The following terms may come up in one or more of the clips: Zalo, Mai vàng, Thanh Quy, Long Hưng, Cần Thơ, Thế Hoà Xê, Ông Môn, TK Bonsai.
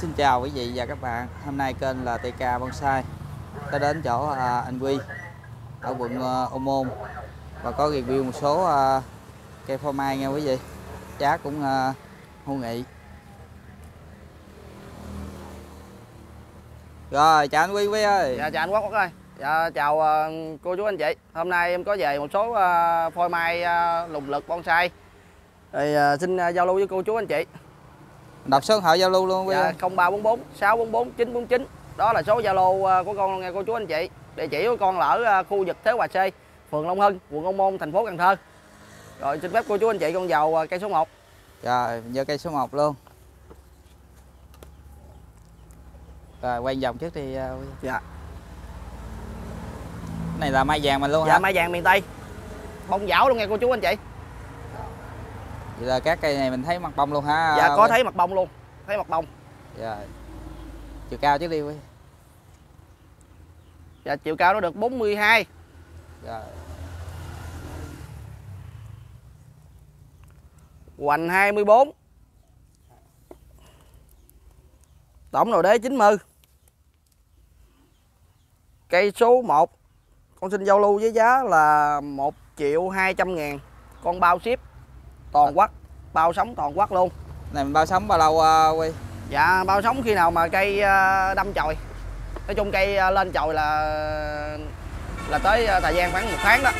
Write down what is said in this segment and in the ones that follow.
Xin chào quý vị và các bạn. Hôm nay kênh là TK Bonsai đã đến chỗ anh Huy ở quận Ông Môn và có review một số cây phô mai nha quý vị. Giá cũng hữu nghị. Rồi chào anh Huy ơi. Dạ chào anh Quốc ơi. Dạ, chào cô chú anh chị. Hôm nay em có về một số phôi mai lùng lực bonsai. Thì xin giao lưu với cô chú anh chị. Đọc số điện thoại giao lưu luôn. Dạ, 0344 644 949. Đó là số Zalo của con nghe cô chú anh chị. Địa chỉ của con là ở khu vực Thế Hoà Xê, phường Long Hưng, quận Ông Môn, thành phố Cần Thơ. Rồi xin phép cô chú anh chị con vào cây số 1. Rồi, giờ cây số 1 luôn. Rồi quay vòng trước đi. Dạ. Cái này là mai vàng mình luôn. Dạ, hả? Mai vàng miền Tây. Bông dảo luôn nghe cô chú anh chị. Vậy là các cây này mình thấy mặt bông luôn hả? Dạ có thấy mặt bông luôn. Thấy mặt bông. Dạ. Chiều cao chứ đi quý. Dạ chiều cao nó được 42. Dạ. Hoành 24. Tổng đầu đế 90. Cây số 1 con xin giao lưu với giá là 1.200.000. Con bao ship toàn quốc, bao sống toàn quốc luôn. Này mình bao sống bao lâu Huy? Dạ bao sống khi nào mà cây đâm chồi. Nói chung cây lên chồi là tới thời gian khoảng 1 tháng đó.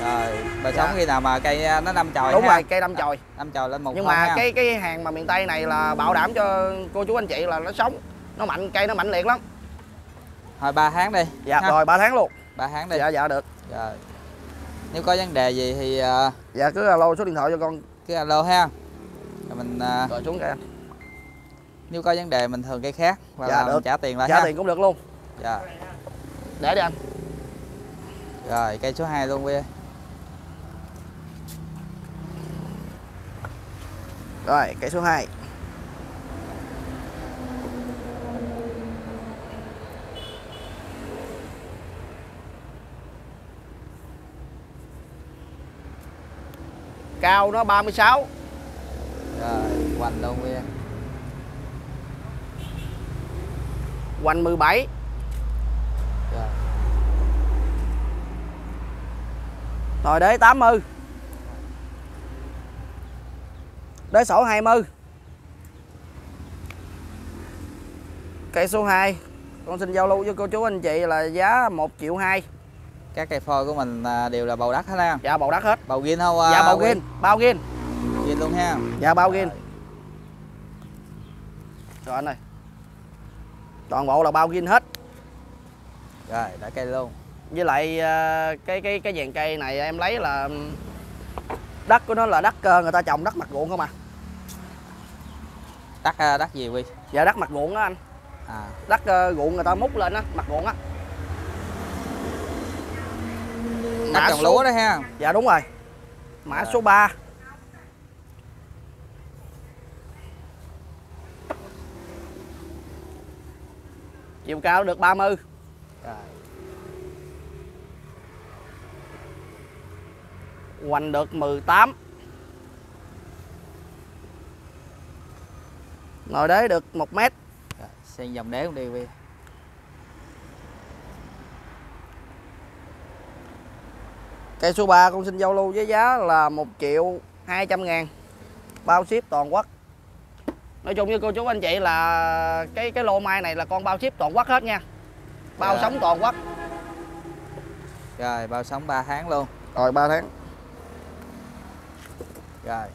Rồi bao sống khi nào mà cây nó đâm chồi. Đúng rồi, cây đâm chồi. Đâm chồi lên 1 tháng. Nhưng mà cái hàng mà miền Tây này là bảo đảm cho cô chú anh chị là nó sống, nó mạnh, cây nó mạnh liệt lắm. Thôi 3 tháng đi. Dạ ha. Rồi 3 tháng luôn. 3 tháng đi. Dạ dạ được. Rồi. Nếu có vấn đề gì thì dạ cứ alo số điện thoại cho con. Cứ alo ha. Rồi mình rồi xuống kìa. Nếu có vấn đề mình thường cây khác và dạ, mình trả tiền lại. Trả ha. Tiền cũng được luôn. Dạ. Để đi anh. Rồi cây số 2 luôn Huy. Rồi cây số 2. Cao nó 36. Rồi, hoành luôn nha. Hoành 17. Rồi. Rồi đế 80. Đế sổ 20. Cây số 2 con xin giao lưu với cô chú anh chị là giá 1.200.000. Các cây phôi của mình đều là bầu đất hết ha. Dạ bầu đất hết. Bầu gin không? Dạ bầu gin. Bao gin. Gin luôn ha. Dạ bao gin. Rồi anh ơi. Toàn bộ là bao gin hết. Rồi đã cây luôn. Với lại cái vàng cây này em lấy là đất của nó là đất người ta trồng đất mặt ruộng không à. Đất gì Huy? Dạ đất mặt ruộng đó anh. À. Đất ruộng người ta múc lên á, mặt ruộng á. Mã trồng lúa đó ha. Dạ đúng rồi. Mã số 3. Chiều cao được 30. Rồi. Hoành được 18. Nồi đế được 1 mét. Xem dòng đế cũng đi Huy. Cây số 3 con xin giao lưu với giá là 1.200.000. Bao ship toàn quốc. Nói chung với cô chú anh chị là cái lô mai này là con bao ship toàn quốc hết nha. Bao sống toàn quốc. Rồi bao sống 3 tháng luôn. Rồi 3 tháng. Rồi.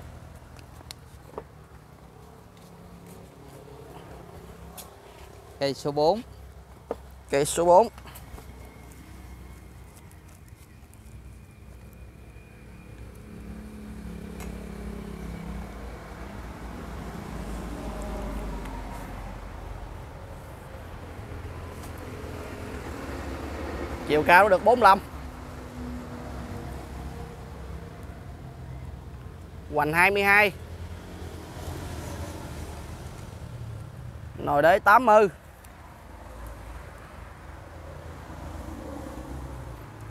Cây số 4. Cây số 4. Chiều cao nó được 45. Hoành 22. Nồi đế 80.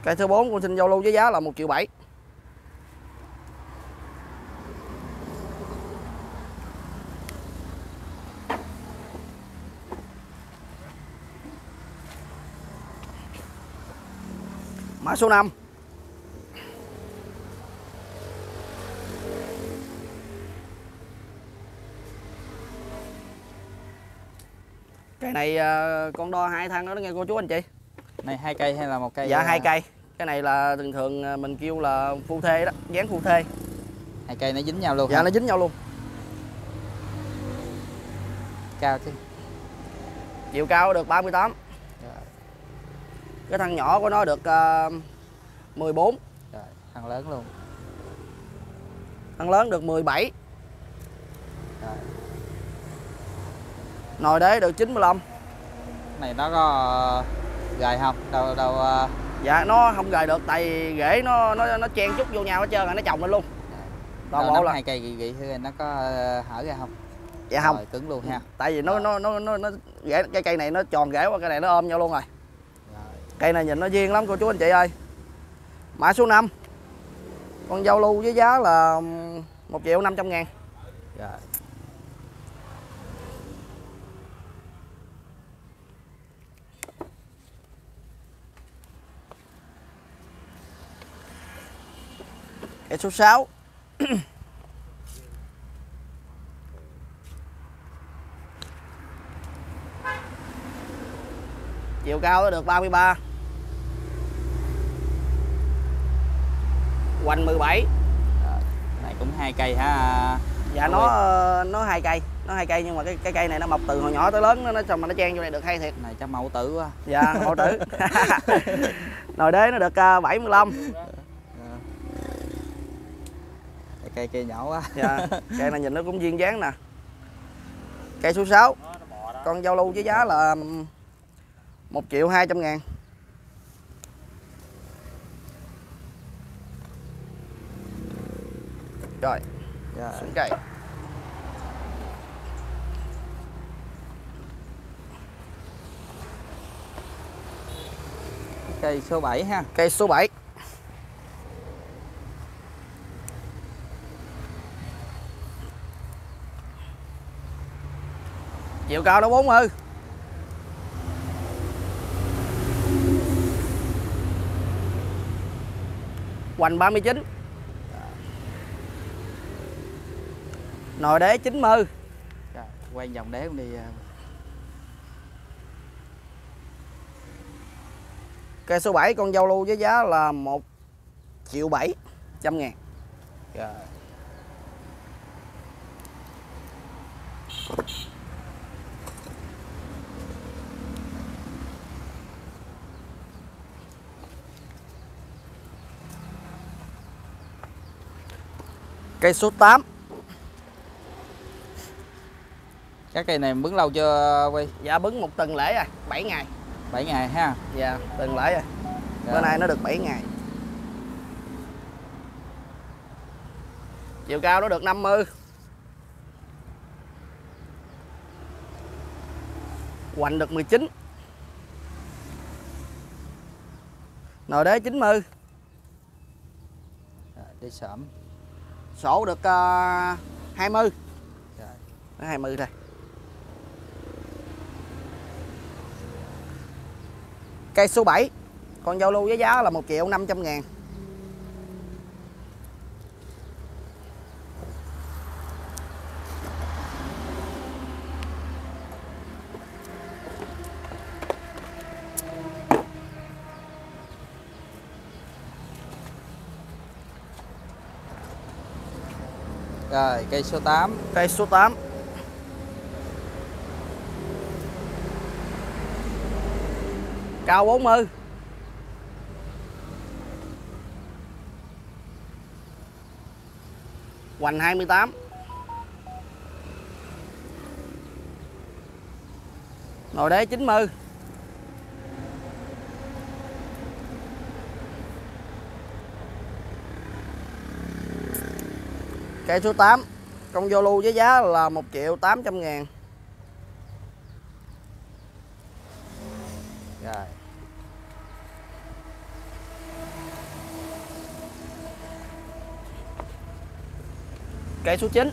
Cây thứ 4 con xin giao lưu với giá là 1.700.000. mã số 5. Cây này con đo hai thang đó nghe cô chú anh chị. Này hai cây hay là một cây? Dạ hai cây. Cái này là thường thường mình kêu là phu thê đó, dán phu thê. Hai cây nó dính nhau luôn. Dạ hả? Nó dính nhau luôn. Cao chứ. Chiều cao được 38. Rồi. Cái thằng nhỏ của nó được 14. Rồi, thằng lớn luôn. Thằng lớn được 17. Rồi. Nồi đế được 95. Này nó có gài không? Đâu Dạ nó không gài được, tại rễ nó chen chút vô nhau hết trơn rồi nó chồng lên luôn. Toàn bộ là hai cây gì vậy, nó có hở ra không? Dạ không. Rồi, cứng luôn ha. Tại vì nó rễ cái cây này nó tròn rễ qua, cây này nó ôm nhau luôn rồi. Rồi. Cây này nhìn nó duyên lắm cô chú anh chị ơi. Mã số 5. Con giao lưu với giá là 1.500.000. Rồi. Cái số 6. Chiều cao nó được 33. Hoành 17. Này cũng hai cây ha. Dạ nó hai cây, nhưng mà cái cây này nó mọc từ hồi nhỏ tới lớn nó xong mà nó chen vô này được hay thiệt. Này chắc mẫu tử quá. Dạ, mẫu tử. Nồi đế nó được 75. Cây kia nhỏ quá. Dạ, cây này nhìn nó cũng duyên dáng nè. Cây số 6. Con giao lưu với giá là 1.200.000. Rồi, xuống cây. Cây số 7 ha. Cây số 7. Chiều cao nó 40. Hoành 39. Nồi đế 90. Rồi, quay vòng đế cũng đi. Cây số 7 con giao lưu với giá là 1.700.000. Rồi. Cây số 8. Cái cây này bứng lâu chưa Quy? Dạ bứng một tuần lễ rồi, 7 ngày. 7 ngày ha. Dạ, tuần lễ rồi. Dạ. Bữa nay nó được 7 ngày. Chiều cao nó được 50. Hoành được 19. Nồi đế 90. Đi sớm. Sổ được 20. Rồi. 20 thôi. Cây số 7. Con giao lưu với giá là 1.500.000. Rồi, cây số 8. Cây số 8. Cao 40. Hoành 28. Nồi đế 90. Cây số 8, con giao lưu với giá là 1.800.000. Rồi. Cây số 9.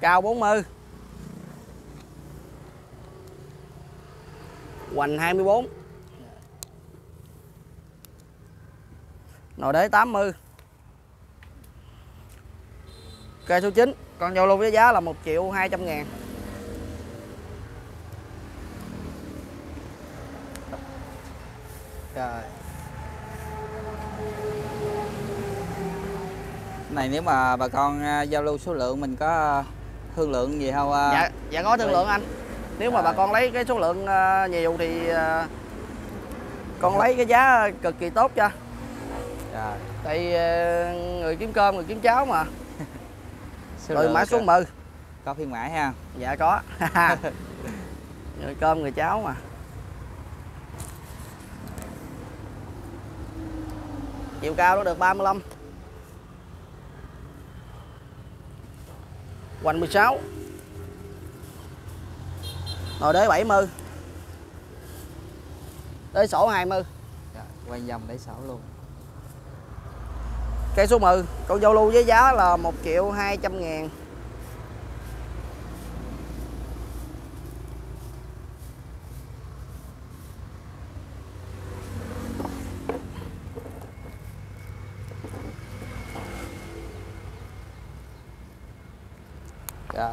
Cao 40. hoành 24, nồi đế 80. Cây số 9 con giao lưu với giá là 1.200.000. Trời. Này nếu mà bà con giao lưu số lượng mình có thương lượng gì không? Dạ có thương lượng anh. Nếu mà bà con lấy cái số lượng nhiều thì con lấy cái giá cực kỳ tốt cho. Trời. Tại người kiếm cơm người kiếm cháo mà. Rồi mã số 10. Có phiên mãi ha? Dạ có. Người cơm người cháo mà. Chiều cao nó được 35. Hoành 16. Nồi đế 70. Đế sổ 20. Dạ, quay vòng đế sổ luôn. Cây số 10 con giao lưu với giá là 1.200.000. Rồi.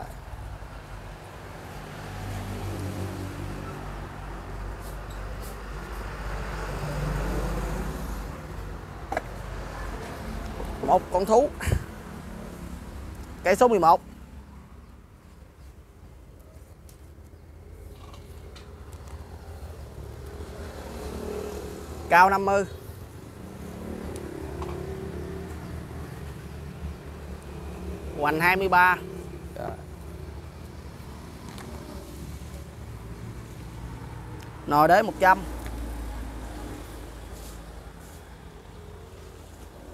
Một con thú. Cây số 11. Cao 50. Hoành 23. Nồi đế 100.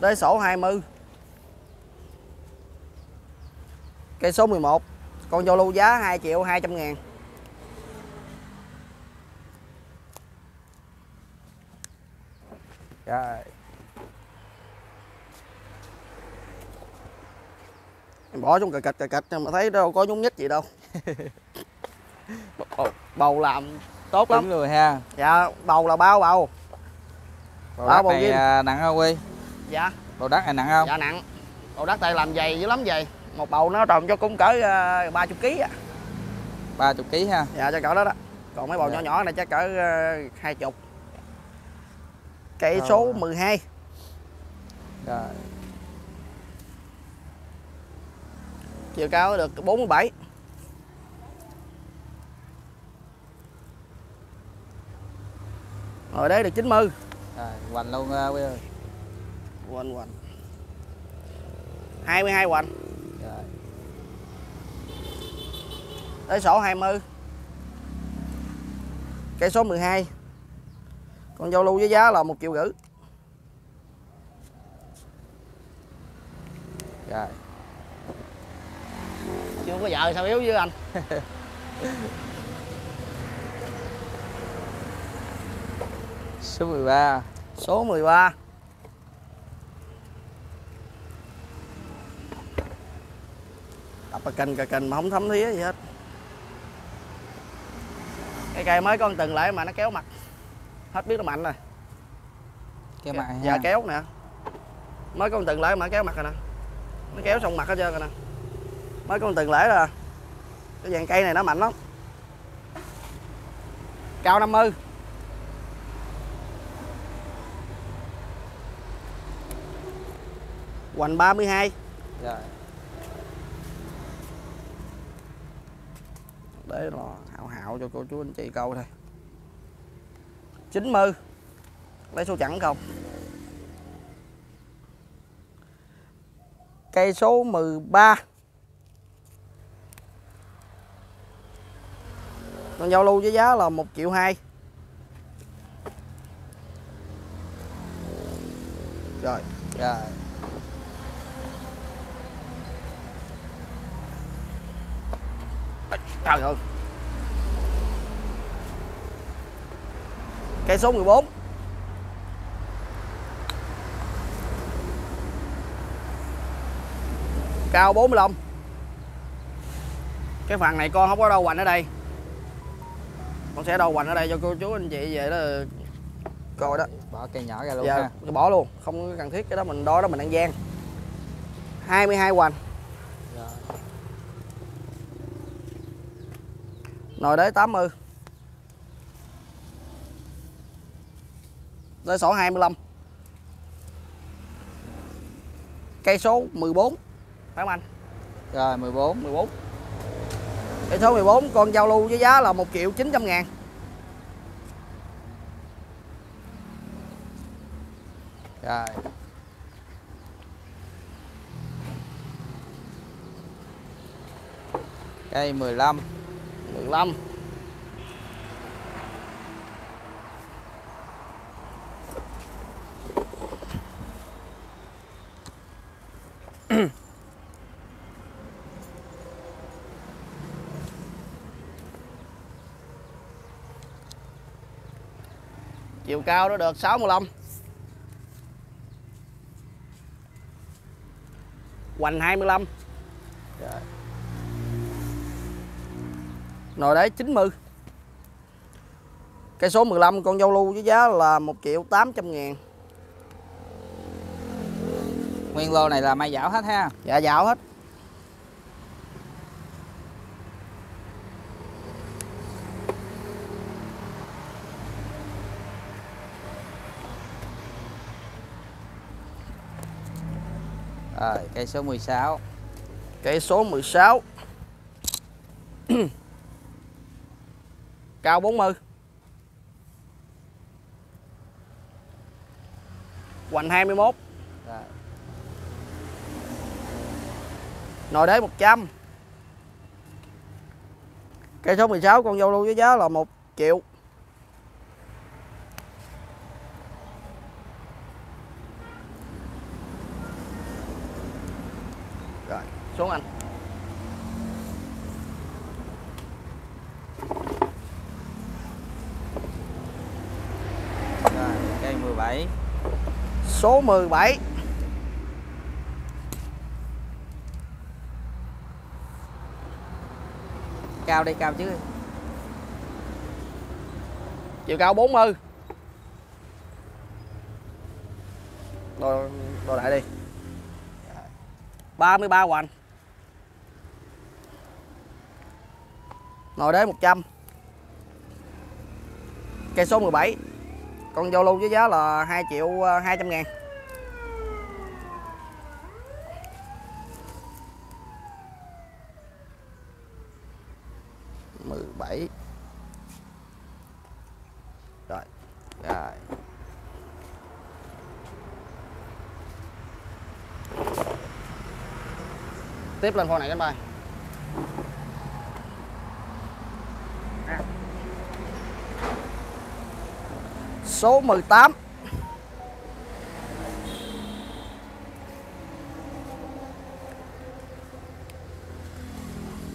Đế sổ 20. Cây số 11 con giao lưu giá 2.200.000. Rồi. Em bỏ xuống cà kịch mà thấy đâu có nhúng nhích gì đâu. Bầu làm tốt lắm rồi ha. Dạ, bầu là bao bầu. Bầu này nặng không Huy? Dạ. Bầu đất này nặng không? Dạ nặng. Bầu đất này làm dày dữ lắm vậy. Một bầu nó trồng cho cũng cỡ 30 kg. 30 kg ha. Dạ cho cỡ đó đó. Còn mấy bầu nhỏ nhỏ này chắc cỡ 20. Cây số 12. Rồi. Chiều cao được 47. Rồi đấy được 90. Rồi, hoành luôn Huy ơi. Hoành 22 hoành. Rồi. Đế sổ 20. Cây số 12. Con giao lưu với giá là 1.500.000. Rồi. Chưa có vợ sao yếu với anh. Số 13. Số 13. Tập cà kênh mà không thấm thía gì hết. Cái cây mới con từng lại mà nó kéo mặt. Hết biết nó mạnh rồi. Kéo mặt. Dạ kéo nè. Mới con từng lại mà kéo mặt rồi nè. Nó kéo xong mặt hết trơn rồi nè. Mới con từng lễ rồi. Cái dàn cây này nó mạnh lắm. Cao 50. Hoành 32. Rồi. Để nó hạo cho cô chú anh chị câu thôi. 90. Lấy số chẵn không? Cây số 13. Con giao lưu với giá là 1.200.000. Rồi. Rồi. Trời ơi. Cây số 14. Cao 45. Cái phần này con không có đâu hoành ở đây. Con sẽ đo hoành ở đây cho cô chú anh chị vậy đó coi đó. Bỏ cây nhỏ ra luôn ha. Bỏ luôn, không cần thiết cái đó, mình đo đó mình ăn gian. 22 hoành. Rồi. Nồi đế 80. Đế sổ 25. Cây số 14. Phải không anh? Rồi 14. Cây số 14 con giao lưu với giá là 1.900.000. Rồi. Cây 15. Chiều cao nó được 65. Hoành 25. Rồi. Nồi đế 90. Cây số 15 con giao lưu với giá là 1.800.000. Nguyên lô này là may dảo hết ha? Dạ dảo hết. Rồi, cây số 16. Cây số 16. Cao 40. Hoành 21. Rồi. Nồi đế 100. Cây số 16 con giao lưu với giá là 1.000.000. Rồi, xuống anh. Rồi, cây 17. Số 17. Cao đây, cao chứ. Chiều cao 40. Đồ lại đi. 33 hoành. Nồi đế 100. Cây số 17 con giao lưu với giá là 2.200.000. Rồi. Rồi. Tiếp lên con này anh bay. Số 18.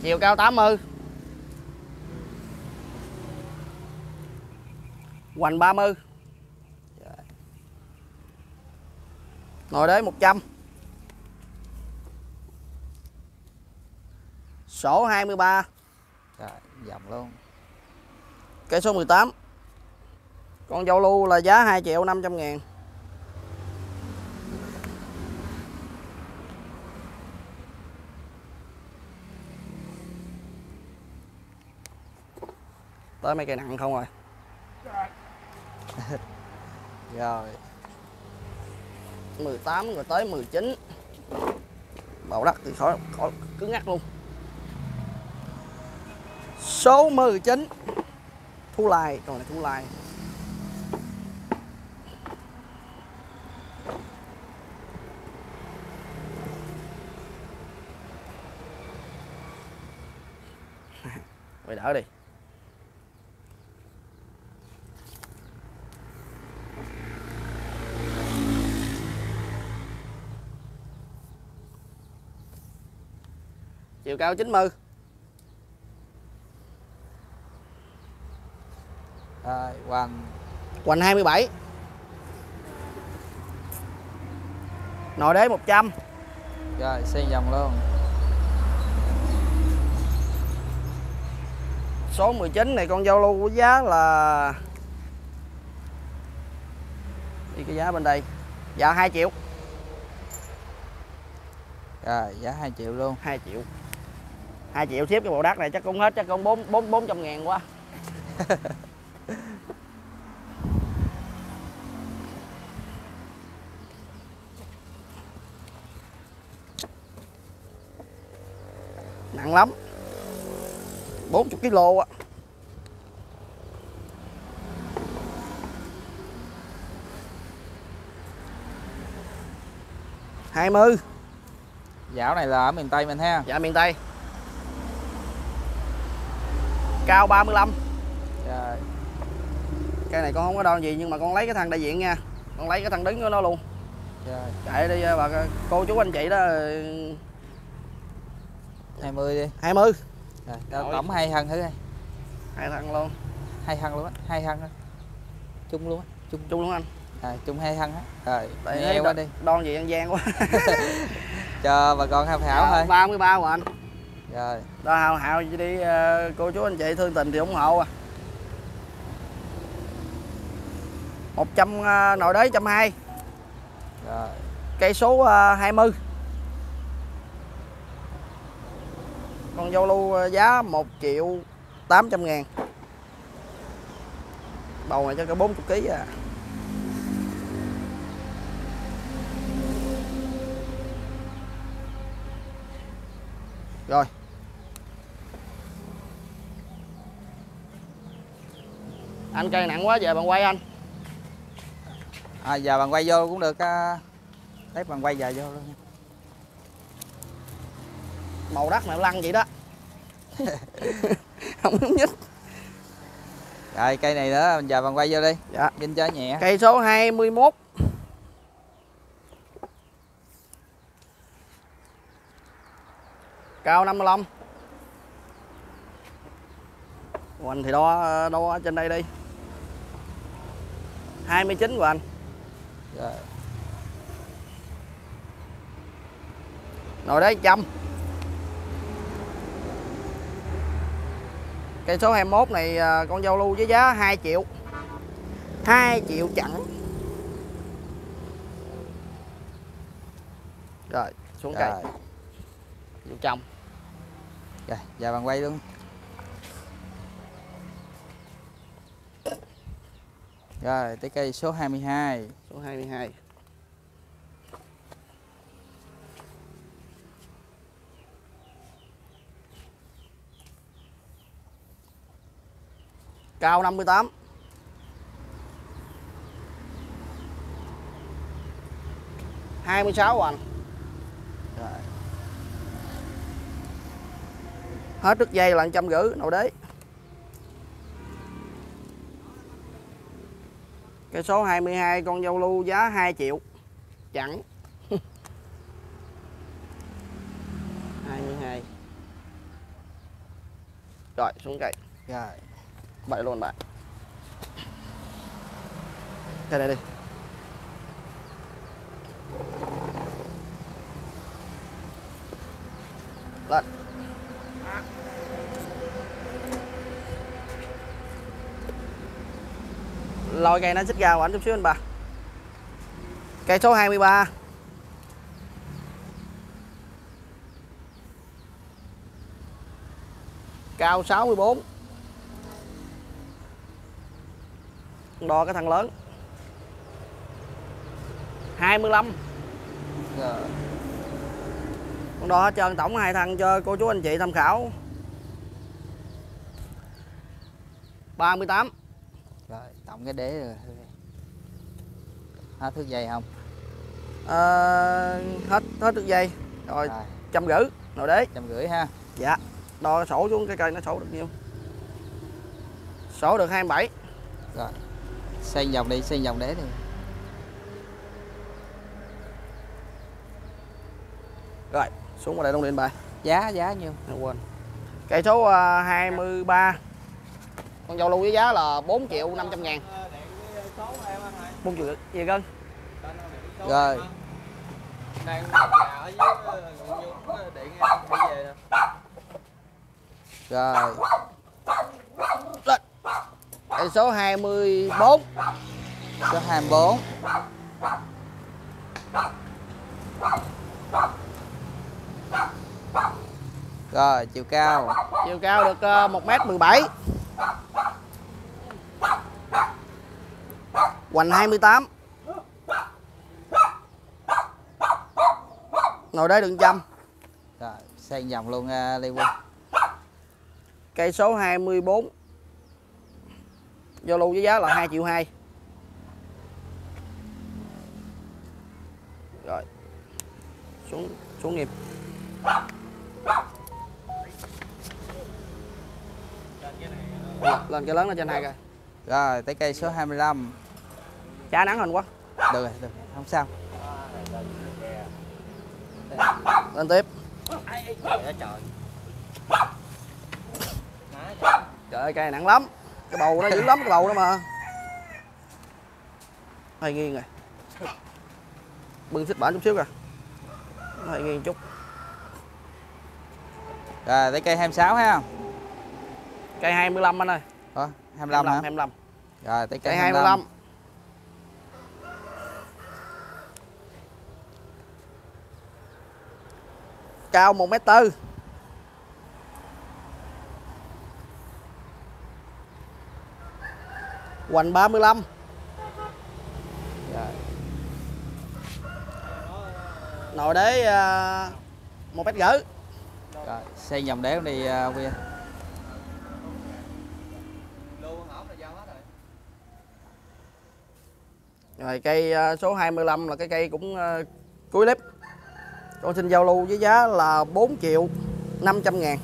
Chiều cao 80. Hoành 30. Nồi đế 100. Sổ 23. Rồi, dòng luôn. Cây số 18 con giao lưu là giá 2.500.000. Tới mấy cây nặng không rồi. Rồi 18 rồi tới 19. Bầu đất thì khỏi cứng ngắt luôn. Số 19. Thu lai, còn là thu lai. Mày đỡ đi. Chiều cao 90. Hoành 27. Nồi đế 100. Rồi xen vòng luôn. số 19 này con giao lưu với giá là cái giá bên đây, dạ 2 triệu. Rồi, giá 2 triệu luôn, 2 triệu ship cái bộ đắt này chắc cũng hết, chắc cũng 400 ngàn quá. Nặng lắm, 40 kg á. Dạo này là ở miền Tây mình ha. Dạ miền Tây. Cao 35. Trời. Cái này con không có đo gì nhưng mà con lấy cái thằng đại diện nha. Con lấy cái thằng đứng của nó luôn. Trời. Chạy đi bà cô chú anh chị đó. 20 đi. 20. Rồi, tổng 2 thằng thử coi. 2 thằng luôn. 2 thằng luôn á, 2 thằng á. Chung luôn á, chung luôn anh. À, chung 2 thằng á. Rồi, nghe quá đi. Đon gì ăn gian quá. Cho bà con tham khảo thôi. 33 của anh. Rồi. Đó hào đi cô chú anh chị thương tình thì ủng hộ à. 100 nồi đế 120. Rồi. Cây số 20. Con giao lưu giá 1.800.000. Đầu này cho cả 40 kg à. Rồi. Anh cây nặng quá về bạn quay anh. À giờ bạn quay vô cũng được, lấy bạn quay giờ vô luôn nha. Màu đất mà lăn vậy đó. Không đúng nhất. Rồi cây này nữa, giờ bạn quay vô đi. Dạ, nhìn cho nhẹ. Cây số 21. Cao 55. Của anh thì đo trên đây đi. 29 của anh. Rồi. Nồi đấy 100. Cây số 21 này con giao lưu với giá 2 triệu. 2 triệu chẳng. Rồi, xuống cây. Vô trong. Rồi, giờ bạn quay luôn. Rồi, tới cây số 22. Số 22. Cao 58. Rồi. 26 anh. Rồi. Hết đứt dây là 150 nồi đế. Cái số 22 con giao lưu giá 2 triệu. Chẳng. 22. Rồi xuống cây. Rồi. Bậy luôn bạn. Cái này đi. Lên. Lôi cây nó xích ra ảnh chút xíu anh bà. Cây số 23. Cao 64. Đo cái thằng lớn. 25. Con đo hết trơn tổng 2 thằng cho cô chú anh chị tham khảo. 38. Rồi, tổng cái đế rồi. Hết thước dây không? À, hết thước dây. Rồi, 150 nồi đế. 150 ha. Dạ. Đo sổ xuống cái cây nó sổ được nhiêu? Sổ được 27. Rồi. Xen dòng đi, xen dòng đế đi. Rồi, xuống vào đây đông điện bài. Giá nhiêu? Quên. Cây số 23. Con giao lưu với giá là 4.500.000. 4 triệu gì cân? Rồi. Rồi. Tại số 24. Số 24. Rồi chiều cao. Chiều cao được 1m17. Hoành 28. Ngồi đế đường trăm. Rồi sang vòng luôn Lê Quân. Cây số 24 giao lưu với giá là 2,2 triệu. Rồi xuống nghiệp. Lên cái lớn lên trên 2 coi. Rồi tới cây số 25. Chá nắng hình quá. Được rồi, được, không sao. Lên tiếp. Trời ơi, cây nặng lắm. Cái bầu nó dữ lắm, cái bầu đó mà. Hơi nghiêng rồi. Bưng xích bển chút xíu kìa. Hơi nghiêng chút. Rồi, tới cây 26 ha. Cây 25 anh ơi. Hả? 25 hả? 25. Rồi, tới cây 25. Cao 1m4. Hoành 35. Nồi đế 1m rưỡi. Rồi, xây vòng đế đi Quyên. Rồi cây số 25 là cái cây cũng cuối clip. Con xin giao lưu với giá là 4.500.000.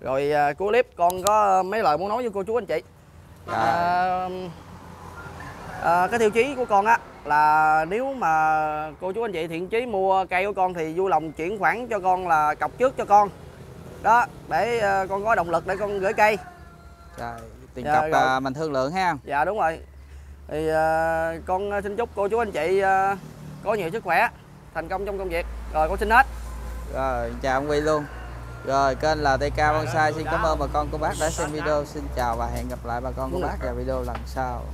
Rồi cuối clip con có mấy lời muốn nói với cô chú anh chị. Cái tiêu chí của con á là nếu mà cô chú anh chị thiện chí mua cây của con thì vui lòng chuyển khoản cho con là cọc trước cho con. Đó, để con có động lực để con gửi cây. Rồi, tiền cọc là mình thương lượng ha. Dạ đúng rồi. Thì con xin chúc cô chú anh chị có nhiều sức khỏe, thành công trong công việc. Rồi con xin hết. Rồi chào ông Huy luôn. Rồi kênh là TK Bonsai xin cảm ơn bà con cô bác đã xem video. Xin chào và hẹn gặp lại bà con cô bác vào video lần sau.